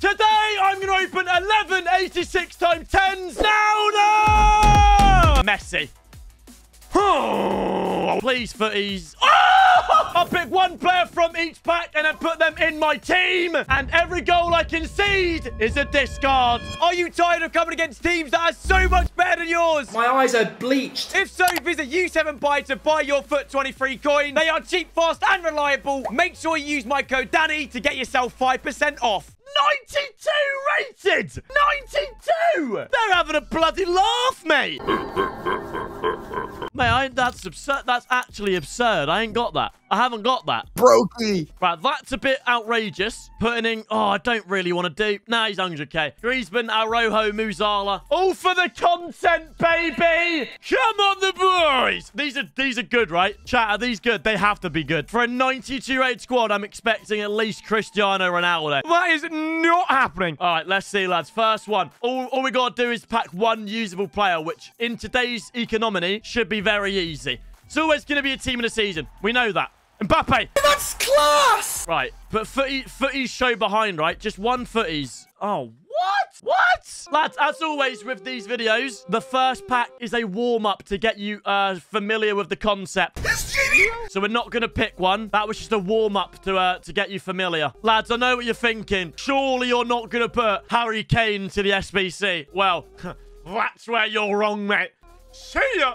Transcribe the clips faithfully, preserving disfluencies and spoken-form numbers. Today, I'm going to open eleven eighty-six times tens. Now, no! Messi. Please, footies. Oh! I'll pick one player from each pack and then put them in my team. And every goal I concede is a discard. Are you tired of coming against teams that are so much better than yours? My eyes are bleached. If so, visit U seven Buy to buy your foot twenty-three coin. They are cheap, fast, and reliable. Make sure you use my code Danny to get yourself five percent off. ninety-two rated! ninety-two! They're having a bloody laugh, mate! Mate, I, that's absurd. That's actually absurd. I ain't got that. I haven't got that. Brokey. Right, that's a bit outrageous. Putting in... Oh, I don't really want to do... Nah, he's one hundred K. Griezmann, Arojo, Muzala. All for the content, baby! Come on, the boys! These are these are good, right? Chat, are these good? They have to be good. For a ninety-two rated squad, I'm expecting at least Cristiano Ronaldo. That is not happening. All right, let's see, lads. First one. All, all we got to do is pack one usable player, which in today's economy should be very easy. It's always going to be a team in a season. We know that. Mbappe. That's class. Right. But footy, footies show behind, right? Just one footies. Oh, what? What? Lads, as always with these videos, the first pack is a warm-up to get you uh, familiar with the concept. So we're not going to pick one. That was just a warm-up to uh, to get you familiar. Lads, I know what you're thinking. Surely you're not going to put Harry Kane to the S B C. Well, that's where you're wrong, mate. See ya.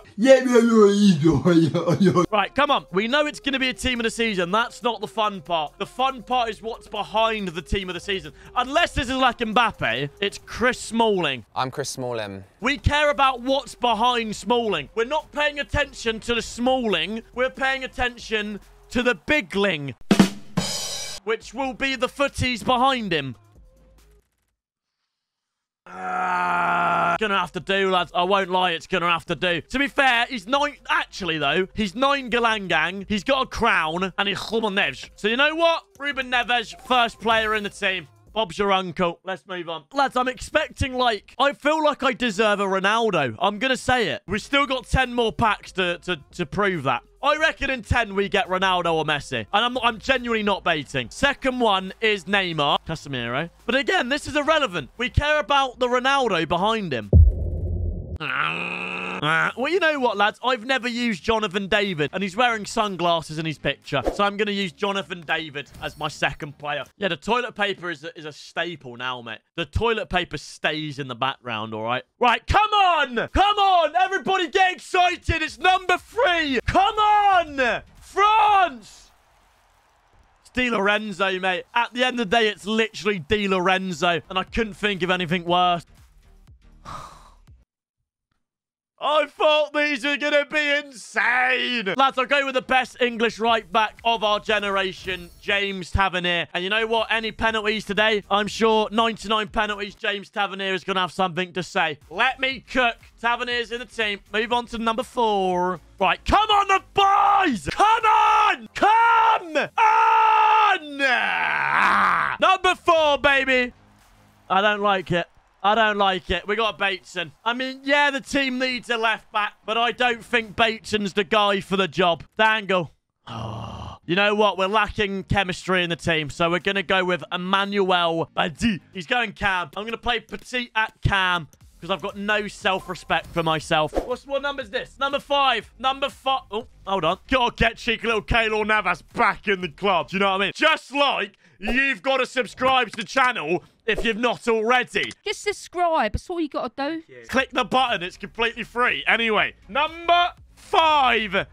Right, come on. We know it's going to be a team of the season. That's not the fun part. The fun part is what's behind the team of the season. Unless this is like Mbappe, it's Chris Smalling. I'm Chris Smalling. We care about what's behind Smalling. We're not paying attention to the Smalling. We're paying attention to the Bigling, which will be the footies behind him. Uh, gonna have to do, lads. I won't lie, it's gonna have to do. To be fair, he's nine... Actually, though, he's nine Galangang. He's got a crown, and he's Reuben Neves. So you know what? Reuben Neves, first player in the team. Bob's your uncle. Let's move on. Lads, I'm expecting, like... I feel like I deserve a Ronaldo. I'm going to say it. We've still got ten more packs to, to, to prove that. I reckon in ten we get Ronaldo or Messi. And I'm, I'm genuinely not baiting. Second one is Neymar. Casemiro. But again, this is irrelevant. We care about the Ronaldo behind him. Well, you know what, lads? I've never used Jonathan David, and he's wearing sunglasses in his picture. So I'm going to use Jonathan David as my second player. Yeah, the toilet paper is a, is a staple now, mate. The toilet paper stays in the background, all right? Right, come on! Come on! Everybody get excited! It's number three! Come on! France! Di Lorenzo, mate. At the end of the day, it's literally Di Lorenzo, and I couldn't think of anything worse. I thought these were going to be insane. Lads, I'll go with the best English right-back of our generation, James Tavernier. And you know what? Any penalties today, I'm sure ninety-nine penalties, James Tavernier is going to have something to say. Let me cook. Tavernier's in the team. Move on to number four. Right, come on, the boys! Come on! Come on! Number four, baby. I don't like it. I don't like it. We got Bateson. I mean, yeah, the team needs a left back, but I don't think Bateson's the guy for the job. Dangle. Oh. You know what? We're lacking chemistry in the team, so we're going to go with Emmanuel Badi. He's going cam. I'm going to play Petit at cam because I've got no self-respect for myself. What's, what number is this? Number five. Number five. Oh, hold on. Gotta get cheeky little Keylor Navas back in the club. Do you know what I mean? Just like you've got to subscribe to the channel if you've not already. Just subscribe. That's all you got to do. Yeah. Click the button. It's completely free. Anyway, number five.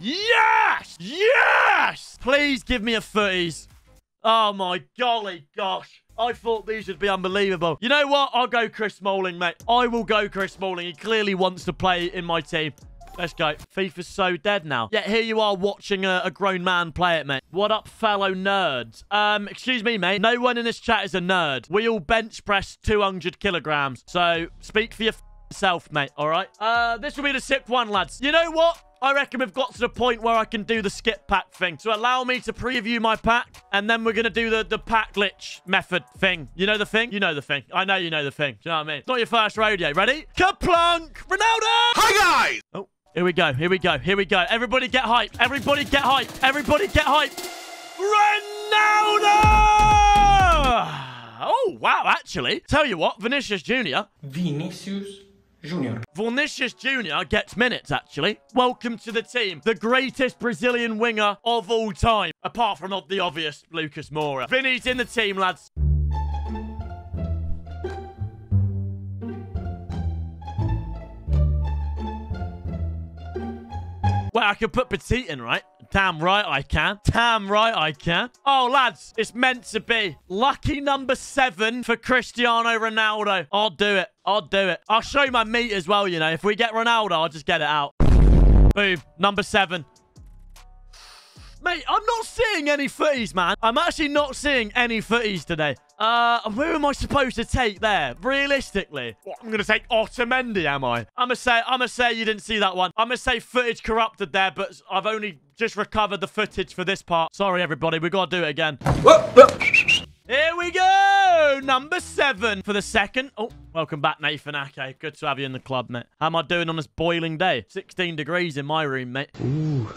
Yes! Yes! Please give me a footies. Oh, my golly gosh. I thought these would be unbelievable. You know what? I'll go Chris Smalling, mate. I will go Chris Smalling. He clearly wants to play in my team. Let's go. FIFA's so dead now. Yet here you are watching a, a grown man play it, mate. What up, fellow nerds? Um, excuse me, mate. No one in this chat is a nerd. We all bench press two hundred kilograms. So speak for your self, mate, all right? Uh, this will be the sixth one, lads. You know what? I reckon we've got to the point where I can do the skip pack thing. So allow me to preview my pack, and then we're going to do the, the pack glitch method thing. You know the thing? You know the thing. I know you know the thing. Do you know what I mean? It's not your first rodeo. Ready? Kaplunk! Ronaldo! Hi, guys! Oh. Here we go, here we go, here we go. Everybody get hype, everybody get hype, everybody get hype. Ronaldo! actually. Tell you what, Vinicius Junior Vinicius Junior. Vinicius Junior gets minutes, actually. Welcome to the team. The greatest Brazilian winger of all time. Apart from the obvious Lucas Moura. Vinny's in the team, lads. Well, I could put Petit in, right? Damn right I can. Damn right I can. Oh, lads, it's meant to be. Lucky number seven for Cristiano Ronaldo. I'll do it. I'll do it. I'll show you my meat as well, you know. If we get Ronaldo, I'll just get it out. Boom. Number seven. Mate, I'm not seeing any footies, man. I'm actually not seeing any footies today. Uh, who am I supposed to take there? Realistically. What, I'm going to take Otamendi, am I? I'm going to say, I'm going to say you didn't see that one. I'm going to say footage corrupted there, but I've only just recovered the footage for this part. Sorry, everybody. We've got to do it again. Here we go. Number seven for the second. Oh, welcome back, Nathan Ake. Good to have you in the club, mate. How am I doing on this boiling day? sixteen degrees in my room, mate. Ooh.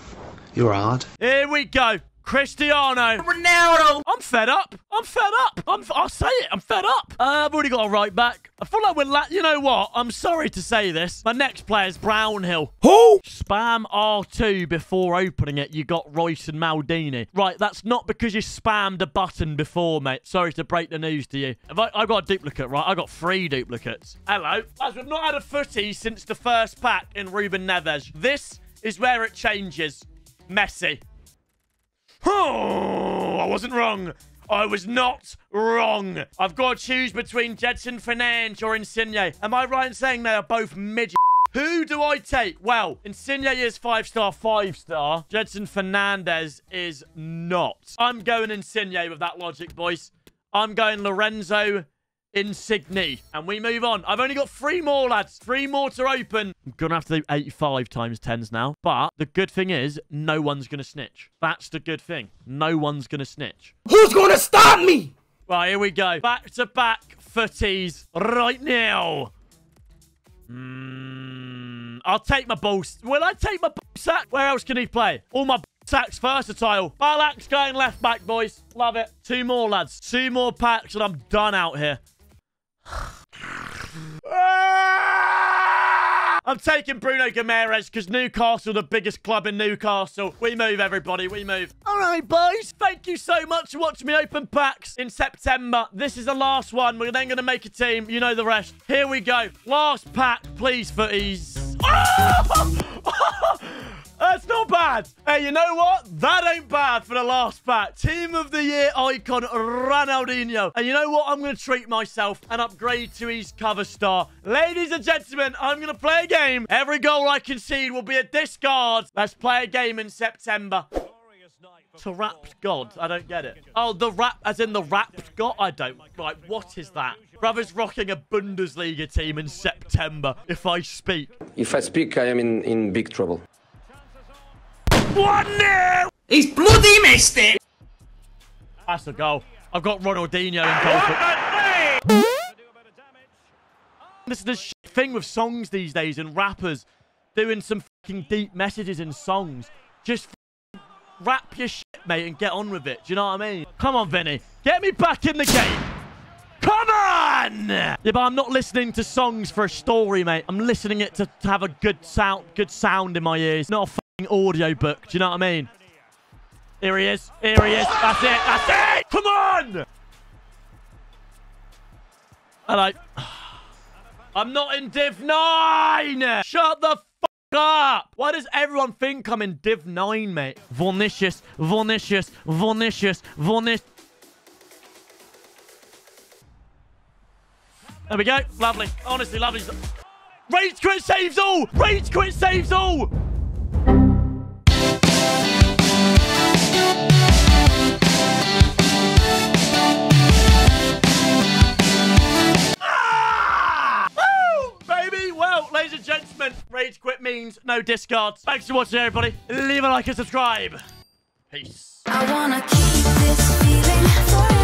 You're hard. Here we go. Cristiano Ronaldo. I'm fed up. I'm fed up. I'm f I'll say it. I'm fed up. Uh, I've already got a right back. I feel like we're la You know what? I'm sorry to say this. My next player is Brownhill. Who? Spam R two before opening it. You got Royce and Maldini. Right, that's not because you spammed a button before, mate. Sorry to break the news to you. Have I, I got a duplicate, right? I got three duplicates. Hello. As we've not had a footy since the first pack in Reuben Neves. This is where it changes. Messi. Oh, I wasn't wrong. I was not wrong. I've got to choose between Jetson Fernandes or Insigne. Am I right in saying they are both midgets? Who do I take? Well, Insigne is five-star, five-star. Jetson Fernandes is not. I'm going Insigne with that logic, boys. I'm going Lorenzo Insigne. And we move on. I've only got three more, lads. Three more to open. I'm going to have to do eighty-five times tens now. But the good thing is, no one's going to snitch. That's the good thing. No one's going to snitch. Who's going to stop me? Right, here we go. Back-to-back footies right now. Mm, I'll take my ball. Will I take my ball sack? Where else can he play? All my ball sacks versatile. Ballack's going left-back, boys. Love it. Two more, lads. Two more packs, and I'm done out here. I'm taking Bruno Gomes because Newcastle, the biggest club in Newcastle. We move, everybody. We move. All right, boys. Thank you so much for watching me open packs in September. This is the last one. We're then going to make a team. You know the rest. Here we go. Last pack, please, footies. Oh! That's not bad. Hey, you know what? That ain't bad for the last pack. Team of the year icon, Ronaldinho. And you know what? I'm going to treat myself and upgrade to his cover star. Ladies and gentlemen, I'm going to play a game. Every goal I concede will be a discard. Let's play a game in September. To wrapped God? I don't get it. Oh, the rap, as in the wrapped God? I don't. Right, what is that? Brother's rocking a Bundesliga team in September. If I speak. If I speak, I am in, in big trouble. one nil! He's bloody missed it! That's a goal. I've got Ronaldinho in goal. This is the shit thing with songs these days and rappers doing some fucking deep messages in songs. Just rap your shit, mate, and get on with it. Do you know what I mean? Come on, Vinny. Get me back in the game. Come on! Yeah, but I'm not listening to songs for a story, mate. I'm listening it to, to have a good sound, good sound in my ears. Not a audio book. Do you know what I mean? Here he is. Here he is. That's it. That's it. Come on. Hello. I'm not in Div nine. Shut the fuck up. Why does everyone think I'm in Div nine, mate? Vinicius. Vinicius. Vinicius. Vinicius. There we go. Lovely. Honestly, lovely. Rage quit saves all. Rage quit saves all. Ladies and gentlemen, rage quit means no discards. Thanks for watching, everybody. Leave a like and subscribe. Peace. I wanna keep this feeling forever.